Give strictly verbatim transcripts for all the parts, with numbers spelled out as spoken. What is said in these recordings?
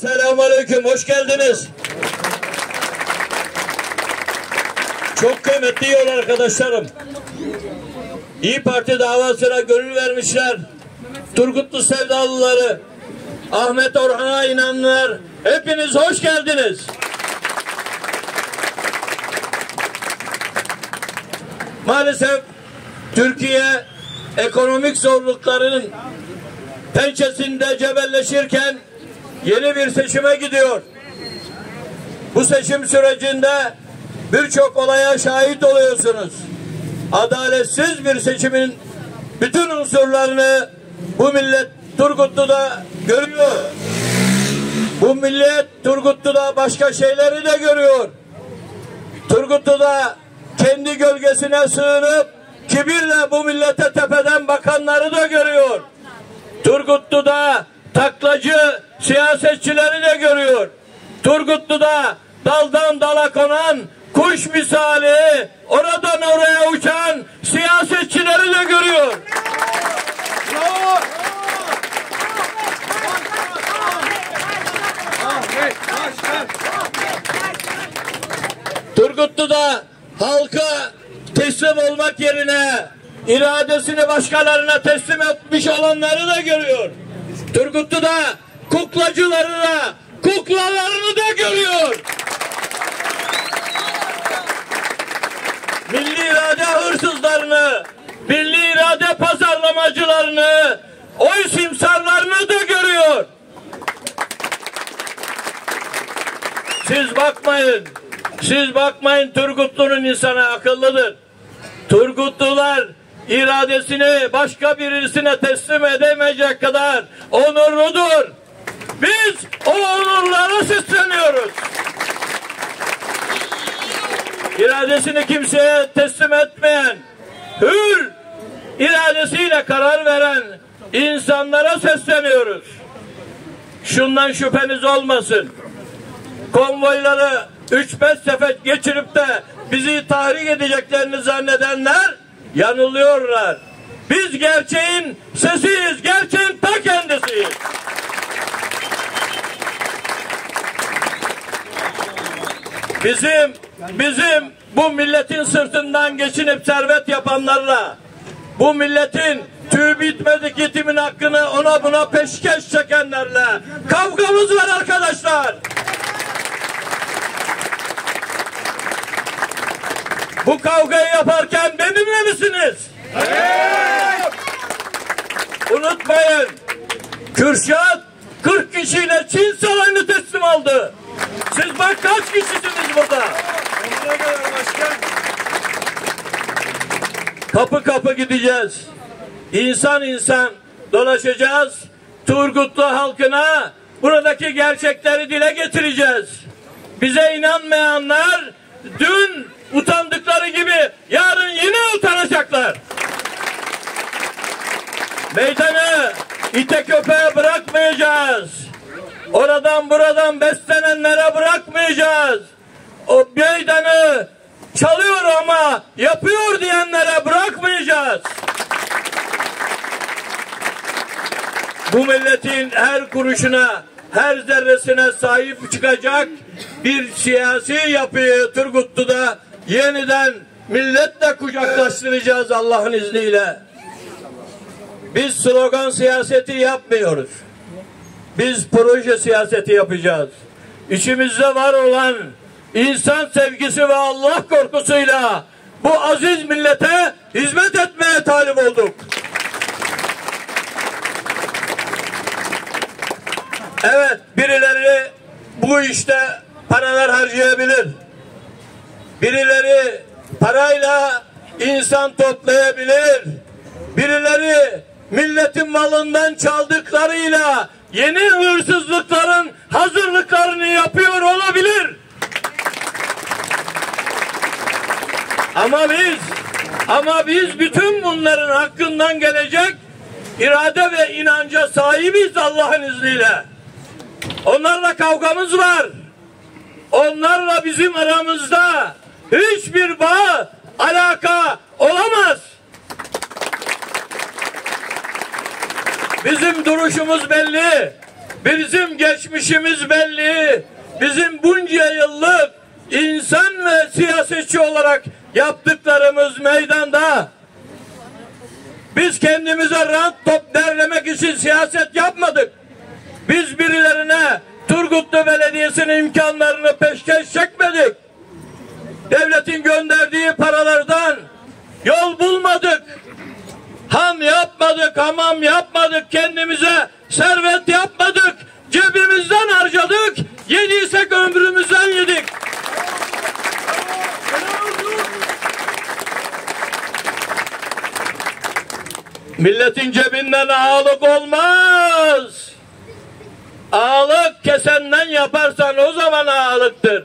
Selamünaleyküm, hoş geldiniz. Çok kıymetli yol arkadaşlarım. İYİ Parti davasına gönül vermişler. Turgutlu sevdalıları, Ahmet Orhan'a inananlar, hepiniz hoş geldiniz. Maalesef Türkiye ekonomik zorlukların pençesinde cebelleşirken yeni bir seçime gidiyor. Bu seçim sürecinde birçok olaya şahit oluyorsunuz. Adaletsiz bir seçimin bütün unsurlarını bu millet Turgutlu'da görüyor. Bu millet Turgutlu'da başka şeyleri de görüyor. Turgutlu'da kendi gölgesine sığınıp kibirle bu millete tepeden bakanları da görüyor. Turgutlu'da taklacı siyasetçileri de görüyor. Turgutlu'da daldan dala konan kuş misali oradan oraya uçan siyasetçileri de görüyor. Turgutlu'da halka teslim olmak yerine iradesini başkalarına teslim etmiş olanları da görüyor. Turgutlu'da kuklacıları da, kuklalarını da görüyor. Milli irade hırsızlarını, milli irade pazarlamacılarını, oy simsarlarını da görüyor. Siz bakmayın, siz bakmayın, Turgutlu'nun insanı akıllıdır. Turgutlular iradesini başka birisine teslim edemeyecek kadar onurludur. Biz o onurlara sesleniyoruz. İradesini kimseye teslim etmeyen, hür iradesiyle karar veren insanlara sesleniyoruz. Şundan şüpheniz olmasın. Konvoyları üç beş sefer geçirip de bizi tahrik edeceklerini zannedenler yanılıyorlar. Biz gerçeğin sesiyiz, gerçeğin ta kendisiyiz. Bizim, bizim bu milletin sırtından geçinip servet yapanlarla, bu milletin tüy bitmedik yetimin hakkını ona buna peşkeş çekenlerle kavgamız var arkadaşlar. Bu kavgayı yaparken benimle misiniz? Evet. Unutmayın, Kürşat kırk kişiyle Çin sarayını teslim aldı. Siz bak kaç kişisiniz burada? Kapı kapı gideceğiz. İnsan insan dolaşacağız. Turgutlu halkına buradaki gerçekleri dile getireceğiz. Bize inanmayanlar dün utandıkları gibi yarın yine utanacaklar. Meydanı ite köpeğe bırakmayacağız. Oradan buradan beslenenlere bırakmayacağız. O meydanı çalıyor ama yapıyor diyenlere bırakmayacağız. Bu milletin her kuruşuna, her zerresine sahip çıkacak bir siyasi yapıyı Turgutlu'da yeniden milletle kucaklaştıracağız Allah'ın izniyle. Biz slogan siyaseti yapmıyoruz. Biz proje siyaseti yapacağız. İçimizde var olan insan sevgisi ve Allah korkusuyla bu aziz millete hizmet etmeye talip olduk. Evet, birileri bu işte paralar harcayabilir. Birileri parayla insan toplayabilir. Birileri milletin malından çaldıklarıyla yeni hırsızlıkların hazırlıklarını yapıyor olabilir. Ama biz, ama biz bütün bunların hakkından gelecek irade ve inanca sahibiz Allah'ın izniyle. Onlarla kavgamız var. Onlarla bizim aramızda hiçbir bağ, alaka olamaz. Bizim duruşumuz belli. Bizim geçmişimiz belli. Bizim bunca yıllık insan ve siyasetçi olarak yaptıklarımız meydanda. Biz kendimize rant top derlemek için siyaset yapmadık. Biz birilerine Turgutlu Belediyesi'nin imkanlarını peşkeş çekmedik. Devletin gönderdiği paralardan yol bulmadık. Ham yapmadık, hamam yapmadık, kendimize servet yapmadık. Cebimizden harcadık, yediysek ömrümüzden yedik. Milletin cebinden ağalık olmaz. Ağalık kesenden yaparsan o zaman ağalıktır.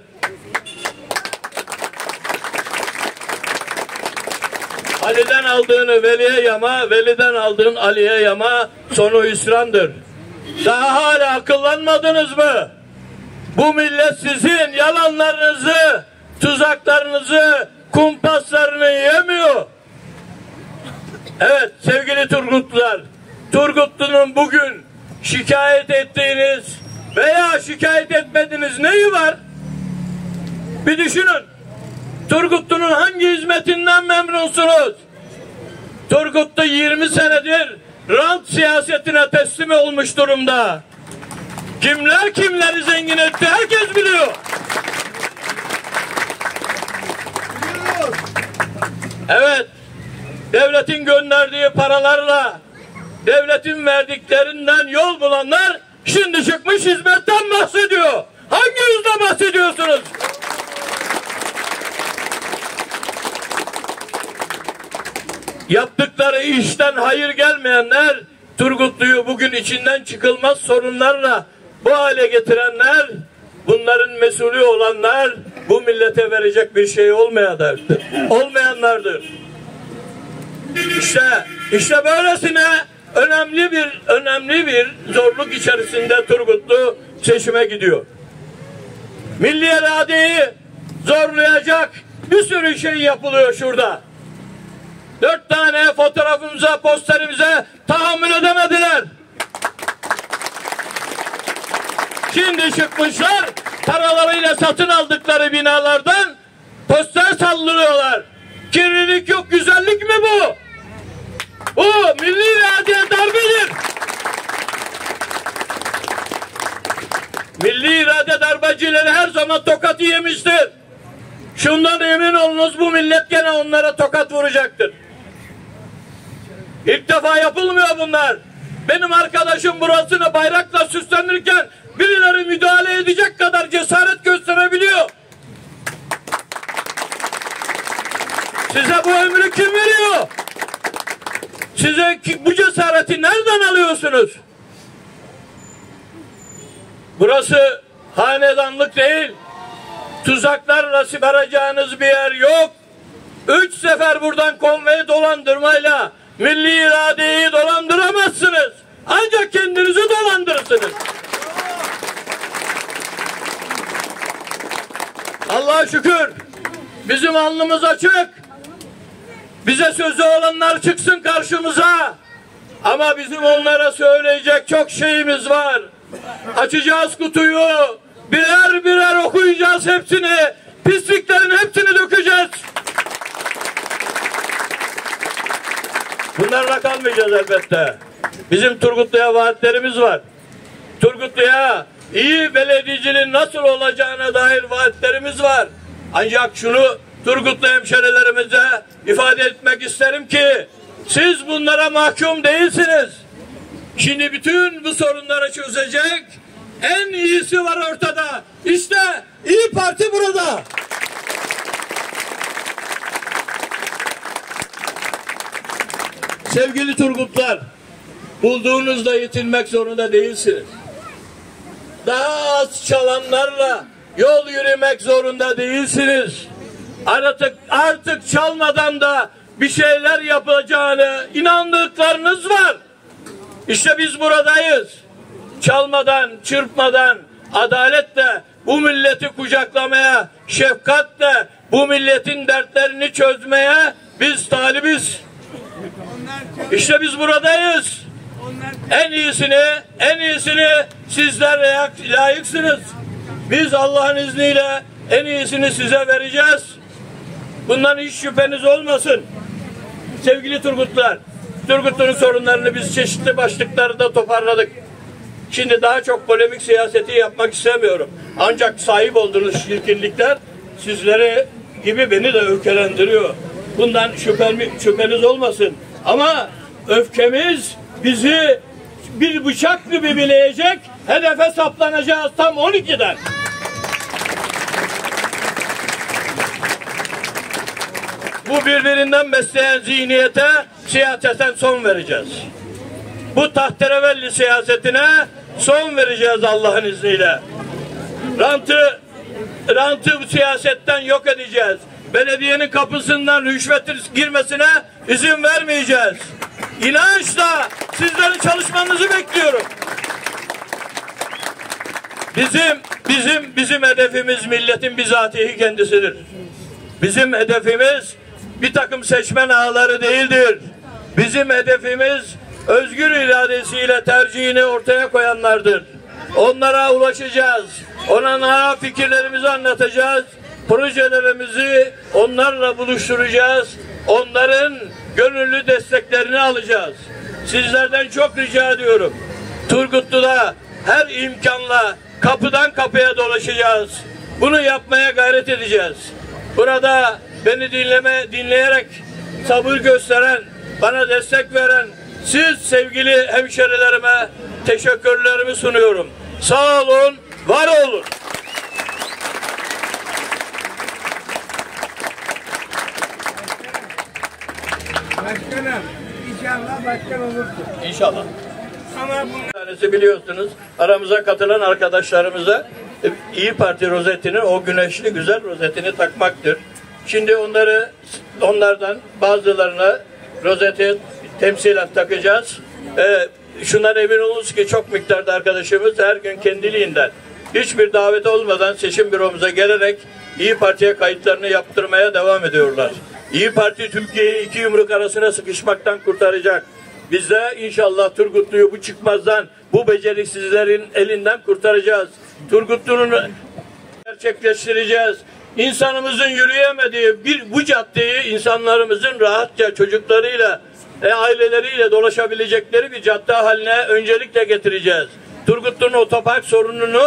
Ali'den aldığını veliye yama, veliden aldığın Ali'ye yama, sonu hüsrandır. Daha hala akıllanmadınız mı? Bu millet sizin yalanlarınızı, tuzaklarınızı, kumpaslarını yemiyor. Evet sevgili Turgutlular, Turgutlu'nun bugün şikayet ettiğiniz veya şikayet etmediğiniz neyi var? Bir düşünün. Turgutlu'nun hangi hizmetinden memnunsunuz? Turgutlu yirmi senedir rant siyasetine teslim olmuş durumda. Kimler kimleri zengin etti herkes biliyor. Evet, devletin gönderdiği paralarla, devletin verdiklerinden yol bulanlar şimdi çıkmış hizmetten bahsediyor. Hangi yüzde bahsediyorsunuz? Yaptıkları işten hayır gelmeyenler, Turgutlu'yu bugün içinden çıkılmaz sorunlarla bu hale getirenler, bunların mesulü olanlar, bu millete verecek bir şey olmayanlardır. Olmayanlardır. İşte, işte böylesine önemli bir önemli bir zorluk içerisinde Turgutlu seçime gidiyor. Milli iradeyi zorlayacak bir sürü şey yapılıyor şurada. Dört tane fotoğrafımıza, posterimize tahammül edemediler. Şimdi çıkmışlar, paralarıyla satın aldıkları binalardan poster sallıyorlar. Kirlilik yok, güzellik mi bu? Bu milli iradeye darbedir. Milli irade darbecileri her zaman tokat yemiştir. Şundan emin olunuz, bu millet gene onlara tokat vuracaktır. İlk defa yapılmıyor bunlar. Benim arkadaşım burasını bayrakla süslenirken birileri müdahale edecek kadar cesaret gösterebiliyor. Size bu ömrü kim veriyor? Size bu cesareti nereden alıyorsunuz? Burası hanedanlık değil. Tuzaklarla siparacağınız bir yer yok. Üç sefer buradan konvoyu dolandırmayla milli iradeyi dolandıramazsınız. Ancak kendinizi dolandırırsınız. Allah'a şükür bizim alnımız açık. Bize sözü olanlar çıksın karşımıza. Ama bizim onlara söyleyecek çok şeyimiz var. Açacağız kutuyu. Birer birer okuyacağız hepsini. Pisliklerin hepsini dökeceğiz. Bunlarla kalmayacağız elbette. Bizim Turgutlu'ya vaatlerimiz var. Turgutlu'ya iyi belediyeciliğin nasıl olacağına dair vaatlerimiz var. Ancak şunu Turgutlu hemşerilerimize ifade etmek isterim ki siz bunlara mahkum değilsiniz. Şimdi bütün bu sorunları çözecek en iyisi var ortada. İşte İYİ Parti burada. Sevgili Turgutlar, bulduğunuzda yetinmek zorunda değilsiniz. Daha az çalanlarla yol yürümek zorunda değilsiniz. Artık, artık çalmadan da bir şeyler yapacağını inandıklarınız var. İşte biz buradayız. Çalmadan, çırpmadan, adaletle bu milleti kucaklamaya, şefkatle bu milletin dertlerini çözmeye biz talibiz. İşte biz buradayız. En iyisini, en iyisini sizler layıksınız. Biz Allah'ın izniyle en iyisini size vereceğiz. Bundan hiç şüpheniz olmasın. Sevgili Turgutlular, Turgutlu'nun sorunlarını biz çeşitli başlıklarda toparladık. Şimdi daha çok polemik siyaseti yapmak istemiyorum. Ancak sahip olduğunuz şirkinlikler sizleri gibi beni de öfkelendiriyor. Bundan şüpheli, şüpheniz olmasın. Ama öfkemiz bizi bir bıçak gibi bileyecek, hedefe saplanacağız tam on ikiden. Bu birbirinden besleyen zihniyete siyaseten son vereceğiz. Bu tahterevalli siyasetine son vereceğiz Allah'ın izniyle. Rantı, rantı bu siyasetten yok edeceğiz. Belediyenin kapısından rüşvetin girmesine izin vermeyeceğiz. İnançla sizlerin çalışmanızı bekliyorum. Bizim, bizim, bizim hedefimiz milletin bizatihi kendisidir. Bizim hedefimiz bir takım seçmen ağları değildir. Bizim hedefimiz özgür iradesiyle tercihini ortaya koyanlardır. Onlara ulaşacağız. Onlara fikirlerimizi anlatacağız. Projelerimizi onlarla buluşturacağız. Onların gönüllü desteklerini alacağız. Sizlerden çok rica ediyorum. Turgutlu'da her imkanla kapıdan kapıya dolaşacağız. Bunu yapmaya gayret edeceğiz. Burada beni dinleme, dinleyerek sabır gösteren, bana destek veren siz sevgili hemşerilerime teşekkürlerimi sunuyorum. Sağ olun, var olun. Başkanım, inşallah başkan olursun. İnşallah. Ama bunları biliyorsunuz, aramıza katılan arkadaşlarımıza İYİ Parti rozetini, o güneşli güzel rozetini takmaktır. Şimdi onları, onlardan bazılarına rozeti temsilen takacağız. Ee, şundan emin olunuz ki çok miktarda arkadaşımız her gün kendiliğinden hiçbir davet olmadan seçim büromuza gelerek İYİ Parti'ye kayıtlarını yaptırmaya devam ediyorlar. İYİ Parti Türkiye'yi iki yumruk arasına sıkışmaktan kurtaracak. Biz de inşallah Turgutlu'yu bu çıkmazdan, bu beceriksizlerin elinden kurtaracağız. Turgutlu'nu gerçekleştireceğiz. İnsanımızın yürüyemediği bir bu caddeyi insanlarımızın rahatça çocuklarıyla, e, aileleriyle dolaşabilecekleri bir cadde haline öncelikle getireceğiz. Turgutlu'nun otopark sorununu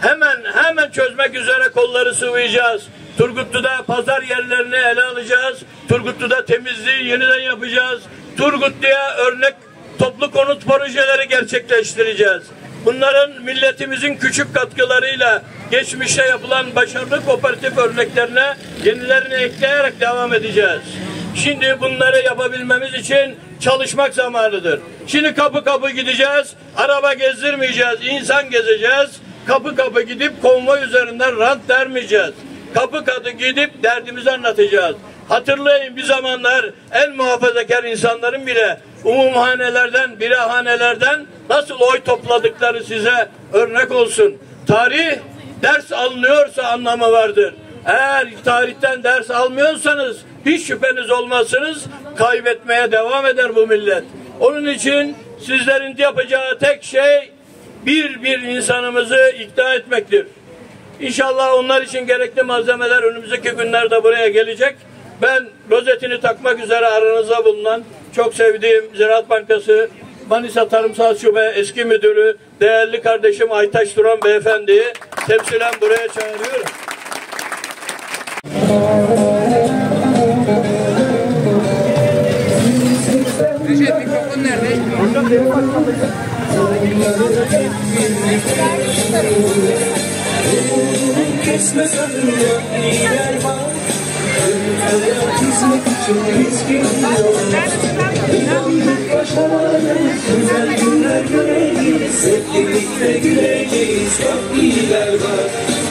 hemen hemen çözmek üzere kolları sıvayacağız. Turgutlu'da pazar yerlerini ele alacağız. Turgutlu'da temizliği yeniden yapacağız. Turgutlu'ya örnek toplu konut projeleri gerçekleştireceğiz. Bunların milletimizin küçük katkılarıyla geçmişte yapılan başarılı kooperatif örneklerine yenilerini ekleyerek devam edeceğiz. Şimdi bunları yapabilmemiz için çalışmak zamanıdır. Şimdi kapı kapı gideceğiz, araba gezdirmeyeceğiz, insan gezeceğiz. Kapı kapı gidip konvoy üzerinden rant vermeyeceğiz. Kapı kapı gidip derdimizi anlatacağız. Hatırlayın bir zamanlar en muhafazakar insanların bile umumhanelerden, birehanelerden nasıl oy topladıkları size örnek olsun. Tarih ders alınıyorsa anlamı vardır. Eğer tarihten ders almıyorsanız hiç şüpheniz olmazsınız, kaybetmeye devam eder bu millet. Onun için sizlerin yapacağı tek şey bir bir insanımızı ikna etmektir. İnşallah onlar için gerekli malzemeler önümüzdeki günlerde buraya gelecek. Ben rozetini takmak üzere aranızda bulunan çok sevdiğim Ziraat Bankası Manisa Tarımsal Şube eski müdürü değerli kardeşim Aytaş Duran beyefendiyi temsilen buraya çağırıyorum. Kürşat mikrofon nerede? Orada benim başkanlıkta. Kesme sanırım iyiler var. Kızmak için risk ediyor. İnandık başararız. Güzel günler göreceğiz. Hep birlikte güleceğiz. Çok iyiler var.